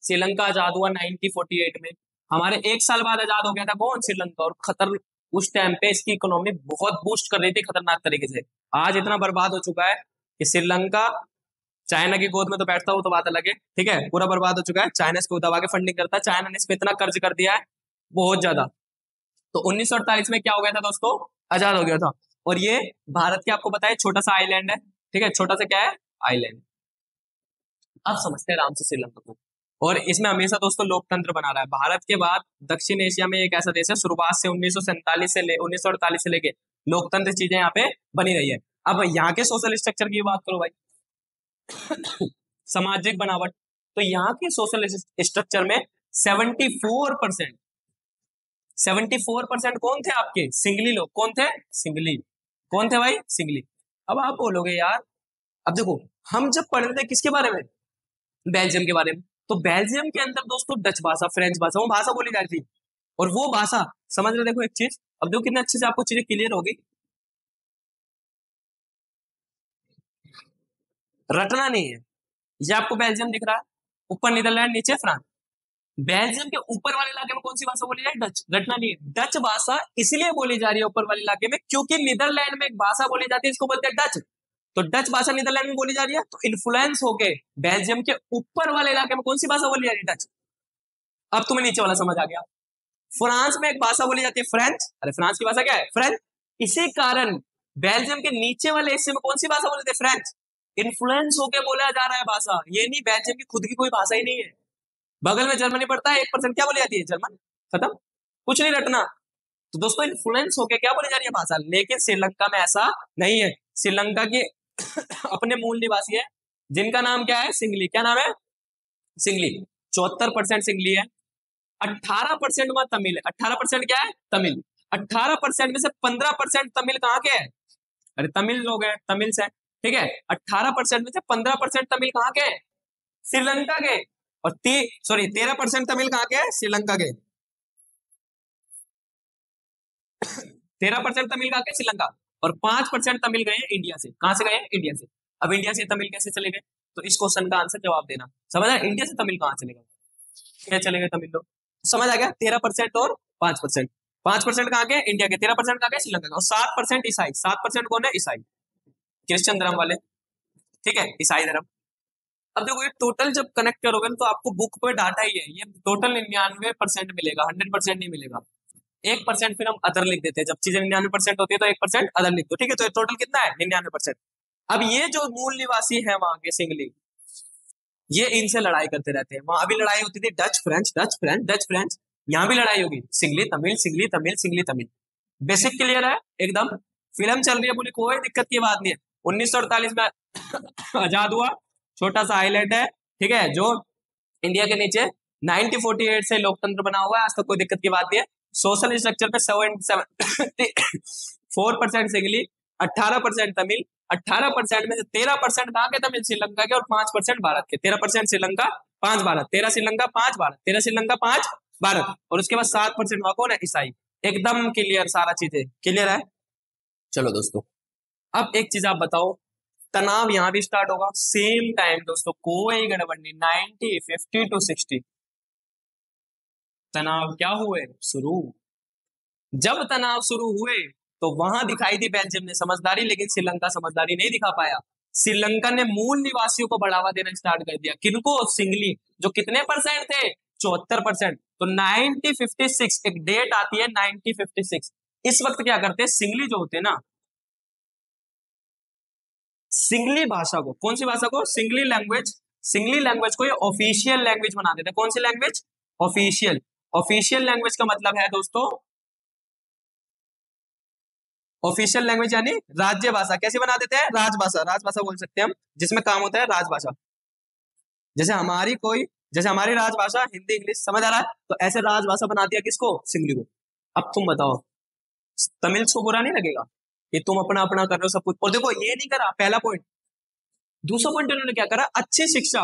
श्रीलंका आजाद हुआ 1948 में। हमारे एक साल बाद आजाद हो गया था कौन? श्रीलंका। और खतर उस टाइम पे इसकी इकोनॉमी बहुत बूस्ट कर रही थी खतरनाक तरीके से। आज इतना बर्बाद हो चुका है कि श्रीलंका चाइना की गोद में तो बैठता हो तो बात अलग है, ठीक है, पूरा बर्बाद हो चुका है। चाइना इसको दबा के फंडिंग करता है, चाइना ने इस पर इतना कर्ज कर दिया है बहुत ज्यादा। तो 1948 में क्या हो गया था दोस्तों? आजाद हो गया था। और ये भारत के आपको बताया छोटा सा आइलैंड है, ठीक है, छोटा सा क्या है? आइलैंड। अब समझते हैं आराम से श्रीलंका को। और इसमें हमेशा दोस्तों लोकतंत्र बना रहा है। भारत के बाद दक्षिण एशिया में एक ऐसा देश है शुरुआत से 1947 से 1948 से लेके लोकतंत्र चीजें यहाँ पे बनी रही है। अब यहाँ के सोशल स्ट्रक्चर की बात करो भाई सामाजिक बनावट, तो यहाँ के सोशल स्ट्रक्चर में 74% कौन थे आपके? सिंगली लोग। कौन थे? सिंगली। कौन थे भाई? सिंगली। अब आप बोलोगे यार, अब देखो हम जब पढ़ रहे थे किसके बारे में? बेल्जियम के बारे में। तो बेल्जियम के अंदर दोस्तों डच भाषा, फ्रेंच भाषा, वो भाषा बोली जाती थी। और वो भाषा समझ रहे, देखो एक चीज, अब देखो कितने अच्छे से आपको चीजें क्लियर होगी, रटना नहीं है। ये आपको बेल्जियम दिख रहा है, ऊपर नीदरलैंड, नीचे फ्रांस। बेल्जियम के ऊपर वाले इलाके में कौन सी भाषा बोली जा रही है? डच। रटना नहीं है। डच भाषा इसलिए बोली जा रही है ऊपर वाले इलाके में क्योंकि नीदरलैंड में एक भाषा बोली जाती है इसको बोलते हैं डच। तो डच भाषा नीदरलैंड में बोली जा रही है, तो इन्फ्लुएंस होके बेल्जियम के ऊपर वाले इलाके में कौन सी भाषा बोली जा रही है? डच। अब तुम्हें नीचे वाला समझ आ गया। फ्रांस में एक भाषा बोली जाती है फ्रेंच। अरे फ्रांस की भाषा क्या है? फ्रेंच। इसी कारण बेल्जियम के नीचे वाले हिस्से में कौन सी भाषा बोलते हैं? फ्रेंच। इन्फ्लुएंस होके बोला जा रहा है भाषा, ये नहीं बेल्जियम की खुद की कोई भाषा ही नहीं है। बगल में जर्मनी पड़ता है, 1% क्या बोली जाती है? जर्मन। खत्म, कुछ नहीं रटना। तो दोस्तों इन्फ्लुएंस होके क्या बोली जा रही है भाषा। लेकिन श्रीलंका में ऐसा नहीं है। श्रीलंका के अपने मूल निवासी है जिनका नाम क्या है? सिंगली। क्या नाम है? सिंगली। 74% सिंगली है। 18% में तमिल है। 18% क्या है? तमिल। 18% में से 15% तमिल कहाँ के है? अरे तमिल लोग हैं, तमिल से, ठीक है। 18% में से 15% तमिल कहाँ के है? श्रीलंका के। और 13% तमिल कहाँ के है? श्रीलंका के। 13% तमिल कहाँ के? श्रीलंका। और 5% तमिल गए हैं इंडिया से। कहां से गए हैं? इंडिया से। अब इंडिया से तमिल कैसे चले गए? तो इस क्वेश्चन का आंसर जवाब देना, समझ आया? इंडिया से तमिल कहां चले गए? क्या चले गए तमिल लोग? समझ आ गया। 13% और 5%। 5% कहां के? इंडिया के। 13% कहां के? श्रीलंका के। और 7% ईसाई। 7% कौन है? ईसाई, क्रिश्चियन धर्म वाले, ठीक है, ईसाई धर्म। अब देखो ये टोटल जब कनेक्ट करोगे तो आपको बुक पे डाटा ही है, ये टोटल 99% मिलेगा, 100% नहीं मिलेगा। 1% फिर हम अदर लिख देते हैं, जब चीजें 99% होती है तो 1% अदर लिख दो, ठीक है। तो टोटल कितना है? 99%। अब ये जो मूल निवासी है वहां के सिंगली, ये इनसे लड़ाई करते रहते हैं। वहां भी लड़ाई होती थी Dutch French, Dutch French, Dutch French. यहाँ भी लड़ाई होगी सिंगली तमिल, सिंगली तमिल, सिंगली तमिल। बेसिक क्लियर है एकदम, फिल्म चल रही है बोली कोई दिक्कत की बात नहीं है। 1948 में आजाद हुआ, छोटा सा आइलैंड है, ठीक है, जो इंडिया के नीचे। 1948 से लोकतंत्र बना हुआ है, आज तक कोई दिक्कत की बात नहीं है। सोशल स्ट्रक्चर पे 74% सिंगली, 18% तमिल। 18% में से 13% कहाँ के? तमिल, श्रीलंका के। और 5% भारत के। 13% श्रीलंका, 5 भारत। 13 श्रीलंका, 5 भारत। 13 श्रीलंका, 5 भारत। और उसके बाद 7% वहां कौन है? ईसाई। एकदम क्लियर, सारा चीजें क्लियर है। चलो दोस्तों अब एक चीज आप बताओ, तनाव यहाँ भी स्टार्ट होगा सेम टाइम दोस्तों, कोई गड़बड़ नहीं। 90, 50 to 60 तनाव क्या हुए? शुरू। जब तनाव शुरू हुए तो वहां दिखाई दी बेल्जियम ने समझदारी, लेकिन श्रीलंका समझदारी नहीं दिखा पाया। श्रीलंका ने मूल निवासियों को बढ़ावा देना स्टार्ट कर दिया। किनको? सिंगली, जो कितने परसेंट थे? 74%। तो 90-56 एक डेट आती है, 90-56। इस वक्त क्या करते हैं सिंगली जो होते हैं ना, सिंगली भाषा को, कौन सी भाषा को? Singly language. सिंगली लैंग्वेज को ये ऑफिशियल लैंग्वेज बना देते हैं। कौन सी लैंग्वेज? ऑफिशियल। ऑफिशियल लैंग्वेज का मतलब है दोस्तों, ऑफिशियल लैंग्वेज यानी राज्य भाषा। कैसे बना देते हैं? राजभाषा। राजभाषा बोल सकते हैं हम, जिसमें काम होता है राजभाषा। जैसे हमारी कोई, जैसे हमारी राजभाषा हिंदी, इंग्लिश, समझ आ रहा है? तो ऐसे राजभाषा बना दिया किसको? सिंगली को। अब तुम बताओ तमिल को बुरा नहीं लगेगा ये तुम अपना अपना कर रहे हो सब कुछ? और देखो ये नहीं करा, पहला पॉइंट। दूसरा पॉइंट उन्होंने क्या करा? अच्छी शिक्षा,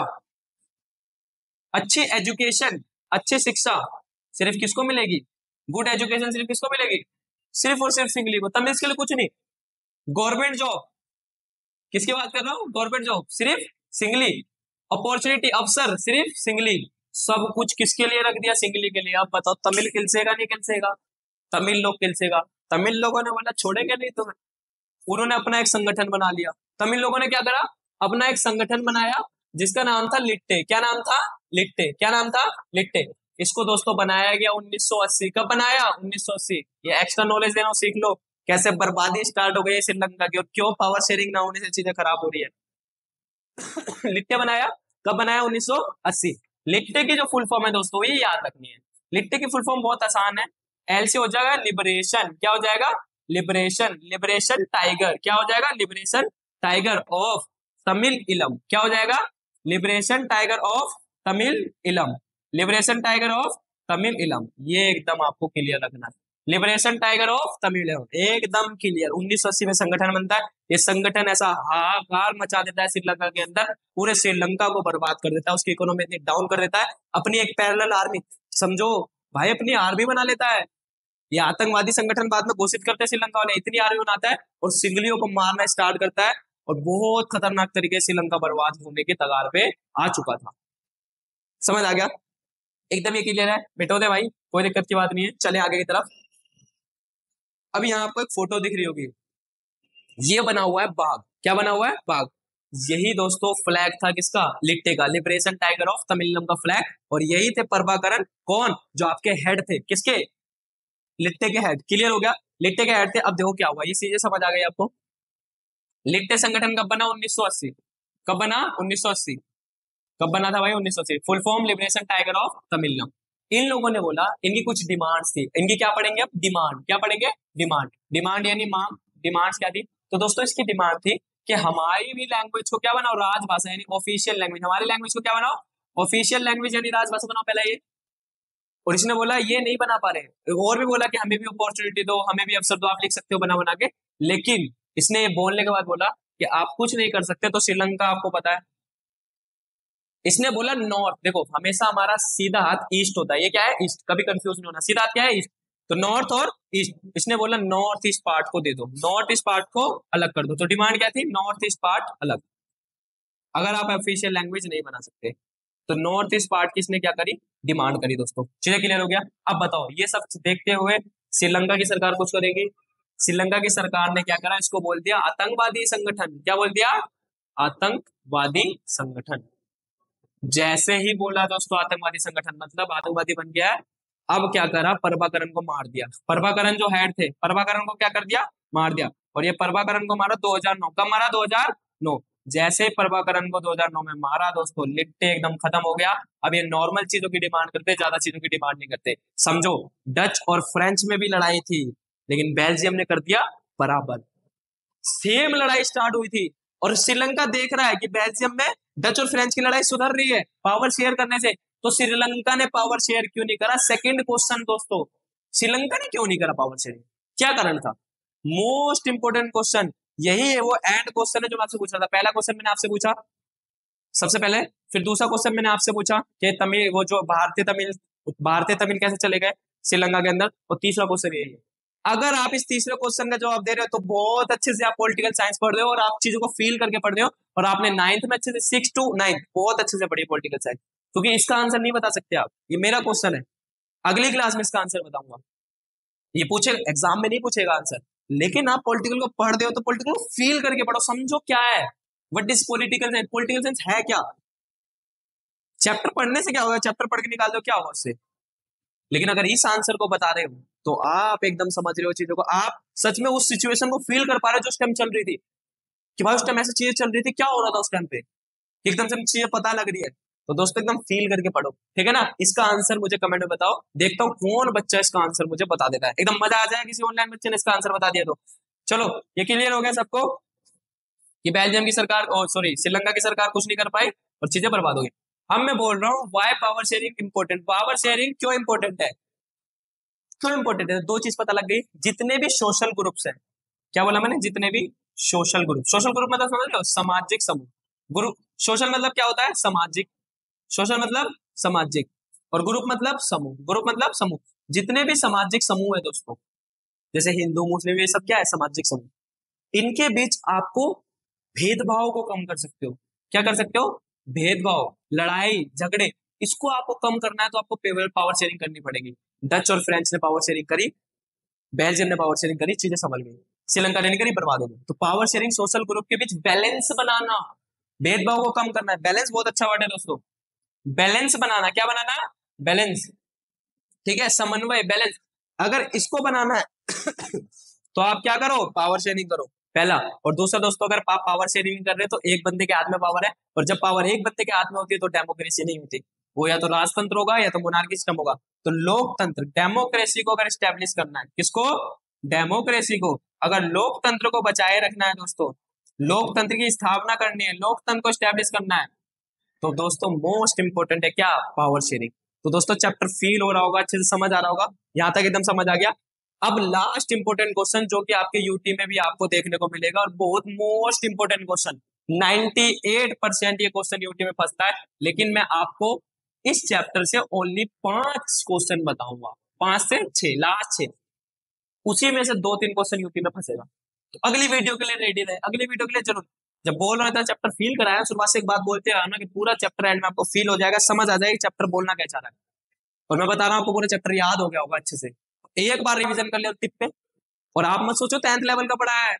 अच्छी एजुकेशन, अच्छी शिक्षा सिर्फ किसको मिलेगी? गुड एजुकेशन सिर्फ किसको मिलेगी? सिर्फ और सिर्फ सिंगली को। तमिल के लिए कुछ नहीं। गवर्नमेंट जॉब, किसकी बात कर रहा हूँ? गवर्नमेंट जॉब सिर्फ सिंगली। अपॉर्चुनिटी, अवसर सिर्फ सिंगली। सब कुछ किसके लिए रख दिया, सिंगली के लिए। आप बताओ तमिल किलसेगा नहीं किलसेगा, तमिल लोग किलसेगा। तमिल लोगों ने बोला छोड़ेंगे नहीं तुम्हें, उन्होंने अपना एक संगठन बना लिया। तमिल लोगों ने क्या करा, अपना एक संगठन बनाया जिसका नाम था लिट्टे। क्या नाम था? लिट्टे। क्या नाम था? लिट्टे। इसको दोस्तों बनाया गया 1980 का, बनाया 1980। ये एक्स्ट्रा नॉलेज देना सीख लो, कैसे बर्बादी स्टार्ट हो गई श्रीलंका की और क्यों पावर शेयरिंग ना होने से चीजें खराब हो रही है। लिट्टे बनाया, कब बनाया? 1980। लिट्टे की जो फुल फॉर्म है दोस्तों ये याद रखनी है। लिट्टे की फुल फॉर्म बहुत आसान है, एल से हो जाएगा लिबरेशन। क्या हो जाएगा? लिबरेशन। Liberation tiger. क्या हो जाएगा? लिबरेशन टाइगर ऑफ तमिल इलम। क्या हो जाएगा? लिबरेशन टाइगर ऑफ तमिल इलम। लिबरेशन टाइगर ऑफ तमिल इलम, ये एकदम आपको क्लियर रखना है। लिबरेशन टाइगर ऑफ तमिल इलम एकदम क्लियर। 1980 में संगठन बनता है, ये संगठन ऐसा हाहाकार मचा देता है श्रीलंका के अंदर, पूरे श्रीलंका को बर्बाद कर देता है, उसकी इकोनॉमी इतनी डाउन कर देता है। अपनी एक पैरेलल आर्मी, समझो भाई, अपनी आर्मी बना लेता है। ये आतंकवादी संगठन बाद में घोषित करते हैं श्रीलंका वाले, इतनी आर्मी बनाता है और सिंगलियों को मारना स्टार्ट करता है और बहुत खतरनाक तरीके से श्रीलंका बर्बाद होने के कगार पे आ चुका था। समझ आ गया? एकदम ये क्लियर है बेटो दे भाई, कोई दिक्कत की बात नहीं है। चले आगे की तरफ। अब यहाँ आपको एक फोटो दिख रही होगी, ये बना हुआ है बाघ। क्या बना हुआ है? बाघ। यही दोस्तों फ्लैग था किसका? लिट्टे का, लिबरेशन टाइगर ऑफ तमिलनाडु का फ्लैग। और यही थे प्रभाकरण, कौन? जो आपके हेड थे, किसके? लिट्टे के हेड। क्लियर हो गया? लिट्टे के हेड थे। अब देखो क्या हुआ, ये चीजें समझ आ गई आपको। लिट्टे संगठन कब बना? 1980। कब बना? 1980। कब बना था भाई? 1980। Full form liberation tiger of Tamil Nadu. इन लोगों ने बोला, इनकी कुछ डिमांड्स थी। इनकी क्या पढ़ेंगे अब? डिमांड। क्या पढ़ेंगे? डिमांड। डिमांड यानी मांग। डिमांड्स क्या थी? तो दोस्तों इसकी डिमांड थी कि हमारी भी लैंग्वेज को क्या बनाओ? राजभाषा, यानी ऑफिशियल लैंग्वेज। हमारी लैंग्वेज को क्या बनाओ? ऑफिशियल लैंग्वेज यानी राजभाषा बनाओ पहला ये। और इसने बोला ये नहीं बना पा रहे, और भी बोला कि हमें भी अपॉर्चुनिटी दो, हमें भी अवसर दो, आप लिख सकते हो बना बना के। लेकिन इसने ये बोलने के बाद बोला कि आप कुछ नहीं कर सकते, तो श्रीलंका आपको पता है। इसने बोला नॉर्थ, देखो हमेशा हमारा सीधा हाथ ईस्ट होता है, ये क्या है? ईस्ट, कभी कंफ्यूज नहीं होना, सीधा हाथ क्या है? ईस्ट। तो नॉर्थ और ईस्ट, इसने बोला नॉर्थ ईस्ट पार्ट को दे दो, नॉर्थ ईस्ट पार्ट को अलग कर दो। तो डिमांड क्या थी? नॉर्थ ईस्ट पार्ट अलग, अगर आप ऑफिशियल लैंग्वेज नहीं बना सकते। तो नॉर्थ ईस्ट पार्ट किसने क्या करी? डिमांड करी। दोस्तों चीजें क्लियर हो गया। अब बताओ ये सब देखते हुए श्रीलंका की सरकार कुछ करेगी? श्रीलंका की सरकार ने क्या करा? इसको बोल दिया आतंकवादी संगठन। क्या बोल दिया? आतंकवादी संगठन। जैसे ही बोला दोस्तों आतंकवादी संगठन, मतलब आतंकवादी बन गया है। अब क्या करा? प्रभाकरण को मार दिया। प्रभाकरण जो हेड थे, प्रभाकरण को क्या कर दिया? मार दिया। और ये प्रभाकरण को मारा 2009। कब मारा? 2009। जैसे प्रभाकरण को 2009 में मारा दोस्तों, लिट्टे एकदम खत्म हो गया। अब ये नॉर्मल चीजों की डिमांड करते, ज्यादा चीजों की डिमांड नहीं करते। समझो डच और फ्रेंच में भी लड़ाई थी, लेकिन बेल्जियम ने कर दिया बराबर। सेम लड़ाई स्टार्ट हुई थी और श्रीलंका देख रहा है कि बेल्जियम में डच और फ्रेंच की लड़ाई सुधर रही है पावर शेयर करने से, तो श्रीलंका ने पावर शेयर क्यों नहीं करा? सेकेंड क्वेश्चन दोस्तों, श्रीलंका ने क्यों नहीं करा पावर शेयरिंग? क्या कारण था? मोस्ट इंपोर्टेंट क्वेश्चन यही है, वो एंड क्वेश्चन है जो मैं आपसे पूछ रहा था। पहला क्वेश्चन मैंने आपसे पूछा सबसे पहले, फिर दूसरा क्वेश्चन मैंने आपसे पूछा कि तमिल, वो जो भारतीय तमिल कैसे चले गए श्रीलंका के अंदर, और तीसरा क्वेश्चन यही है। अगर आप इस तीसरे क्वेश्चन का जवाब दे रहे हो तो बहुत अच्छे से आप पॉलिटिकल साइंस पढ़ रहे हो और आप चीजों को फील करके पढ़ रहे हो, और आपने 9th में अच्छे से 6 to 9 बहुत अच्छे से पढ़ी पॉलिटिकल साइंस, क्योंकि इसका आंसर नहीं बता सकते आप। ये मेरा क्वेश्चन है, अगली क्लास में इसका आंसर बताऊंगा। ये पूछे एग्जाम में नहीं पूछेगा आंसर, लेकिन आप पॉलिटिकल को पढ़ दे हो तो पॉलिटिकल को फील करके पढ़ो, समझो क्या है, what is political science, political science है क्या। चैप्टर पढ़ने से क्या होगा? चैप्टर पढ़ के निकाल दो, क्या होगा उससे? लेकिन अगर इस आंसर को बता रहे हो तो आप एकदम समझ रहे हो चीजों को, आप सच में उस सिचुएशन को फील कर पा रहे हो जो उस टाइम चल रही थी, कि भाई उस टाइम ऐसी चीजें चल रही थी, क्या हो रहा था उस टाइम पे, एकदम से चीजें पता लग रही है। तो दोस्तों एकदम फील करके पढ़ो, ठीक है ना। इसका आंसर मुझे कमेंट में बताओ, देखता हूँ कौन बच्चा इसका आंसर मुझे बता देता है। एकदम मजा आ जाए किसी ऑनलाइन बच्चे ने इसका आंसर बता दिया तो। चलो ये क्लियर हो गया सबको कि बेल्जियम की सरकार, श्रीलंका की सरकार कुछ नहीं कर पाई और चीजें बर्बाद हो गई। अब मैं बोल रहा हूँ why power sharing important, power sharing क्यों इंपोर्टेंट है, क्यों इंपोर्टेंट है। दो चीज पता लग गई, जितने भी सोशल ग्रुप्स हैं, क्या बोला मैंने? जितने भी सोशल ग्रुप, सोशल ग्रुप मतलब समझ लो सामाजिक समूह, ग्रुप सोशल मतलब क्या होता है? सामाजिक, सोशल मतलब सामाजिक, और ग्रुप मतलब समूह, ग्रुप मतलब समूह। जितने भी सामाजिक समूह है दोस्तों, जैसे हिंदू मुस्लिम ये सब क्या है? सामाजिक समूह। इनके बीच आपको भेदभाव को कम कर सकते हो। क्या कर सकते हो? भेदभाव, लड़ाई झगड़े, इसको आपको कम करना है तो आपको पावर शेयरिंग करनी पड़ेगी। डच और फ्रेंच ने पावर शेयरिंग करी, बेल्जियम ने पावर शेयरिंग करी, चीजें संभल गई। श्रीलंका ने नहीं करी, बर्बाद हो गई। तो पावर शेयरिंग, सोशल ग्रुप के बीच बैलेंस बनाना, भेदभाव को कम करना है। बैलेंस बहुत अच्छा वर्ड है दोस्तों, बैलेंस बनाना। क्या बनाना? बैलेंस, ठीक है, समन्वय, बैलेंस। अगर इसको बनाना है तो आप क्या करो, पावर शेयरिंग करो पहला। और दूसरा दोस्तों, अगर आप पावर शेयरिंग कर रहे हो तो एक बंदे के हाथ में पावर है, और जब पावर एक बंदे के हाथ में होती है तो डेमोक्रेसी नहीं होती। वो या तो राजतंत्र होगा या तो मोनार्की सिस्टम होगा। तो लोकतंत्र, डेमोक्रेसी को अगर स्टैब्लिश करना है, किसको? डेमोक्रेसी को। अगर लोकतंत्र को बचाए रखना है दोस्तों, लोकतंत्र की स्थापना करनी है, लोकतंत्र को स्टैब्लिश करना है, तो दोस्तों मोस्ट इंपोर्टेंट है क्या? Power sharing. तो दोस्तों चैप्टर फील हो रहा होगा, अच्छे से समझ आ रहा होगा, यहाँ तक एकदम समझ आ गया। अब लास्ट इंपोर्टेंट क्वेश्चन जो कि आपके यूटी में भी आपको देखने को मिलेगा, और बहुत मोस्ट इंपोर्टेंट क्वेश्चन, 98% ये क्वेश्चन यूटी में फंसता है, लेकिन मैं आपको इस चैप्टर से ओनली 5 क्वेश्चन बताऊंगा, 5 से 6, लास्ट 6, उसी में से 2-3 क्वेश्चन यूपी में फंसेगा। तो अगली वीडियो के लिए रेडी रहे, अगली वीडियो के लिए जरूर। जब बोल रहा था चैप्टर फील कराया, शुरुआत से एक बात बोलते रहना कि पूरा चैप्टर एंड में आपको फील हो जाएगा, समझ आ जाएगा चैप्टर बोलना क्या चाह रहा है। और मैं बता रहा हूँ आपको पूरा चैप्टर याद हो गया होगा अच्छे से। एक बार रिविजन कर ले टिप पे, और आप मत सोचो 10th लेवल का पढ़ा है,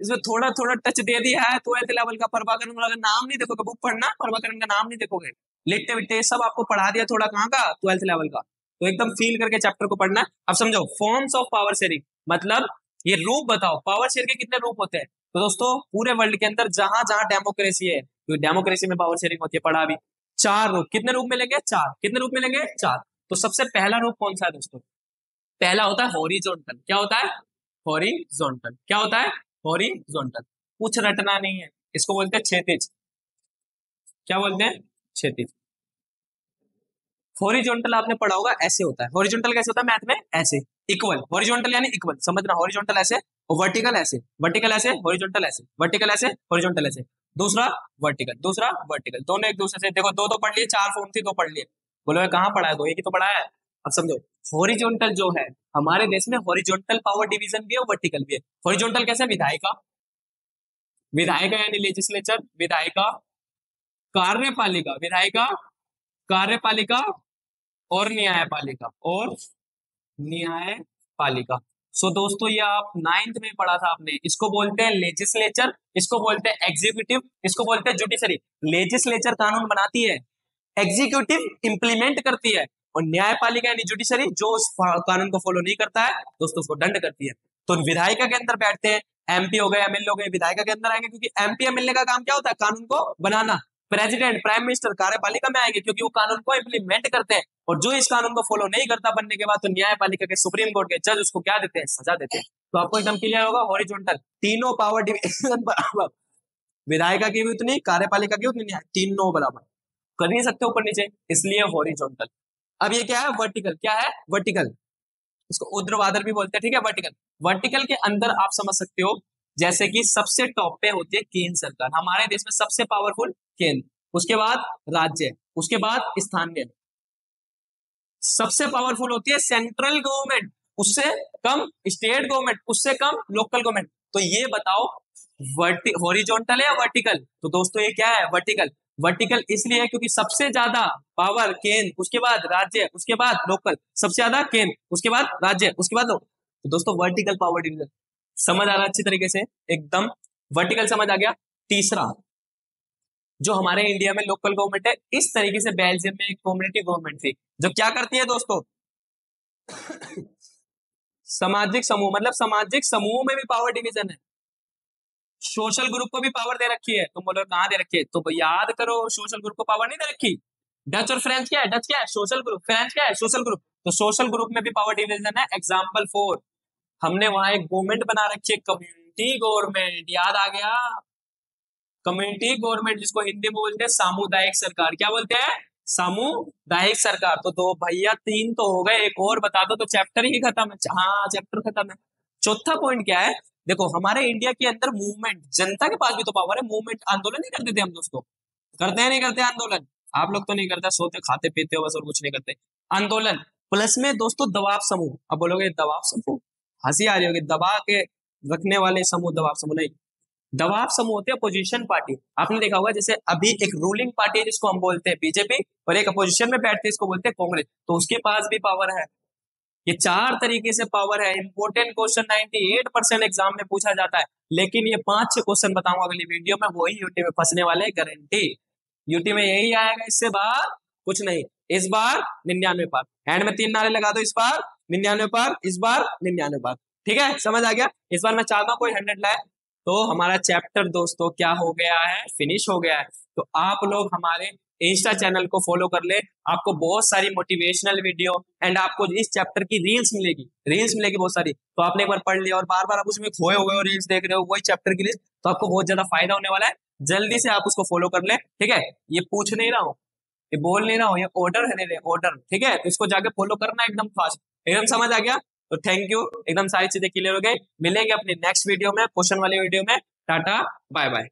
इसमें थोड़ा थोड़ा टच दे दिया है 12th लेवल का। प्रभाकरण का नाम नहीं देखोगे, बुक पढ़ना, प्रभाकरण का नाम नहीं देखोगे, लिखते विखते सब आपको पढ़ा दिया थोड़ा, कहाँ का, 12th लेवल का। तो एकदम फील करके चैप्टर को पढ़ना। अब समझो फॉर्म्स ऑफ पावर शेयरिंग, मतलब ये रूप बताओ, पावर शेयर के कितने रूप होते हैं। तो दोस्तों पूरे वर्ल्ड के अंदर जहां जहां डेमोक्रेसी है, क्योंकि डेमोक्रेसी में पावर शेयरिंग होती है, पढ़ा भी। 4 रूप, कितने रूप मिलेंगे? 4, कितने रूप मिलेंगे? 4। तो सबसे पहला रूप कौन सा है दोस्तों? पहला होता है हॉरिजॉन्टल। क्या होता है? हॉरिजॉन्टल। क्या होता है? हॉरिजॉन्टल। कुछ रटना नहीं है, इसको बोलते हैं क्षैतिज। क्या बोलते हैं? क्षैतिज। हॉरिजॉन्टल आपने पढ़ा होगा, ऐसे होता है। हॉरिजॉन्टल कैसे होता है मैथ में? ऐसे, इक्वल। हॉरिजॉन्टल यानी इक्वल, समझना। हॉरिजॉन्टल ऐसे, वर्टिकल ऐसे, वर्टिकल ऐसे, हॉरिजॉन्टल ऐसे, वर्टिकल ऐसे, हॉरिजॉन्टल ऐसे, दूसरा वर्टिकल, दूसरा वर्टिकल, दोनों एक दूसरे से। देखो दो पढ़ लिए, 4 फॉर्म थी, 2 पढ़ लिए। बोलो कहाँ पढ़ा है? 2 एक ही तो पढ़ा है। अब समझो हॉरिजॉन्टल जो है, हमारे देश में हॉरिजॉन्टल पावर डिवीजन भी है, वर्टिकल भी है। हॉरिजॉन्टल कैसे? विधायिका, विधायिका यानी लेजिस्लेचर, विधायिका कार्यपालिका, विधायिका कार्यपालिका और न्यायपालिका, और न्यायपालिका। सो दोस्तों ये आप 9th में पढ़ा था आपने। इसको बोलते हैं लेजिस्लेचर, इसको बोलते हैं एग्जीक्यूटिव, इसको बोलते हैं जुडिशरी। लेजिस्लेचर कानून बनाती है, एग्जीक्यूटिव इंप्लीमेंट करती है, और न्यायपालिका यानी जुडिशरी जो उस कानून को फॉलो नहीं करता है दोस्तों उसको दंड करती है। तो विधायिका के अंदर बैठते हैं एमपी हो गए, एमएलए हो गए, विधायिका के अंदर आएंगे, क्योंकि एमपी एमएलए का काम क्या होता है? कानून को बनाना। प्रेसिडेंट, प्राइम मिनिस्टर कार्यपालिका में आएंगे, क्योंकि वो कानून को इम्प्लीमेंट करते हैं। और जो इस कानून को फॉलो नहीं करता बनने के बाद, तो न्यायपालिका के, सुप्रीम कोर्ट के जज उसको क्या देते हैं? सजा देते हैं। तो आपको एकदम क्लियर होगा हॉरिजॉन्टल। तीनों पावर डिवीजन बराबर, विधायिका की भी उतनी, कार्यपालिका की उतनी, तीनों बराबर, कर नहीं सकते ऊपर नीचे, इसलिए हॉरिजॉन्टल। अब ये क्या है? वर्टिकल। क्या है? वर्टिकल, इसको ऊर्ध्वाधर भी बोलते हैं, ठीक है, वर्टिकल। वर्टिकल के अंदर आप समझ सकते हो जैसे कि सबसे टॉप पे होती है केंद्र सरकार, हमारे देश में सबसे पावरफुल केंद्र, उसके बाद राज्य, उसके बाद स्थानीय। सबसे पावरफुल होती है सेंट्रल गवर्नमेंट, उससे कम स्टेट गवर्नमेंट, उससे कम लोकल गवर्नमेंट। तो ये बताओ हॉरिजॉन्टल है या वर्टिकल? तो दोस्तों ये क्या है? वर्टिकल। वर्टिकल इसलिए है क्योंकि सबसे ज्यादा पावर केंद्र, उसके बाद राज्य, उसके बाद लोकल, सबसे ज्यादा केंद्र, उसके बाद राज्य, उसके बाद लोकल। तो दोस्तों वर्टिकल पावर डिवीजन समझ आ रहा है अच्छी तरीके से? एकदम वर्टिकल समझ आ गया। तीसरा जो हमारे इंडिया में लोकल गवर्नमेंट है, इस तरीके से बेल्जियम में एक कम्युनिटी गवर्नमेंट थी, जो क्या करती है दोस्तों? सामाजिक समूह, मतलब सामाजिक समूह में भी पावर डिवीजन है, सोशल ग्रुप को भी पावर दे रखी है। तुम बोलो कहाँ दे रखी है? तो याद करो, सोशल ग्रुप को पावर नहीं दे रखी। डच और फ्रेंच क्या है? डच क्या है? Social group. फ्रेंच क्या है? Social group. तो सोशल ग्रुप में भी पावर डिवीजन है। एग्जाम्पल 4, हमने वहां एक गवर्नमेंट बना रखी है, कम्युनिटी गवर्नमेंट। याद आ गया? कम्युनिटी गवर्नमेंट, जिसको हिंदी में बोलते हैं सामुदायिक सरकार। क्या बोलते हैं? सामुदायिक सरकार। तो दो भैया 3 तो हो गए, एक और बता दो तो चैप्टर ही खत्म है। हाँ, चैप्टर खत्म है। चौथा पॉइंट क्या है? देखो हमारे इंडिया के अंदर मूवमेंट, जनता के पास भी तो पावर है। मूवमेंट, आंदोलन नहीं करते थे हम दोस्तों? करते हैं नहीं करते आंदोलन? आप लोग तो नहीं करते, सोते खाते पीते हो बस और कुछ नहीं करते। आंदोलन प्लस में दोस्तों दबाव समूह। अब बोलोगे दबाव समूह, हंसी आ रही होगी, दबा के रखने वाले समूह दबाव समूह नहीं। दबाव समूह होते हैं अपोजिशन पार्टी। आपने देखा होगा जैसे अभी एक रूलिंग पार्टी है जिसको हम बोलते हैं बीजेपी, और एक अपोजिशन में बैठते हैं इसको बोलते हैं कांग्रेस, तो उसके पास भी पावर है। ये चार तरीके से पावर है। इंपोर्टेंट क्वेश्चन 98% एग्जाम में पूछा जाता है, लेकिन ये 5-6 क्वेश्चन बताऊंगा अगली वीडियो में, वही यूटी में फंसने वाले हैं गारंटी। यूटी में यही आएगा, इससे बाहर कुछ नहीं। इस बार 99 पार, हैंड में 3 नारे लगा दो, इस बार 99 पार, इस बार 99 पार। ठीक है, समझ आ गया? इस बार मैं चाहता हूँ कोई 100 लाए। तो हमारा चैप्टर दोस्तों क्या हो गया है, फिनिश हो गया है। तो आप लोग हमारे इंस्टा चैनल को फॉलो कर ले, आपको बहुत सारी मोटिवेशनल वीडियो एंड आपको इस चैप्टर की रील्स मिलेगी बहुत सारी। तो आपने एक बार पढ़ लिया और बार बार आप उसमें खोए हुए हो, रील्स देख रहे हो वही चैप्टर की रील्स, तो आपको बहुत ज्यादा फायदा होने वाला है। जल्दी से आप उसको फॉलो कर ले। ठीक है, ये पूछ नहीं रहा हूँ, ये बोल नहीं रहा हूँ, ये ऑर्डर है मेरे, ऑर्डर। ठीक है, तो इसको जाके फॉलो करना एकदम फास्ट। एकदम समझ आ गया? तो थैंक यू, एकदम सारी चीजें क्लियर हो गई। मिलेंगे अपने नेक्स्ट वीडियो में, क्वेश्चन वाले वीडियो में। Tata, bye bye.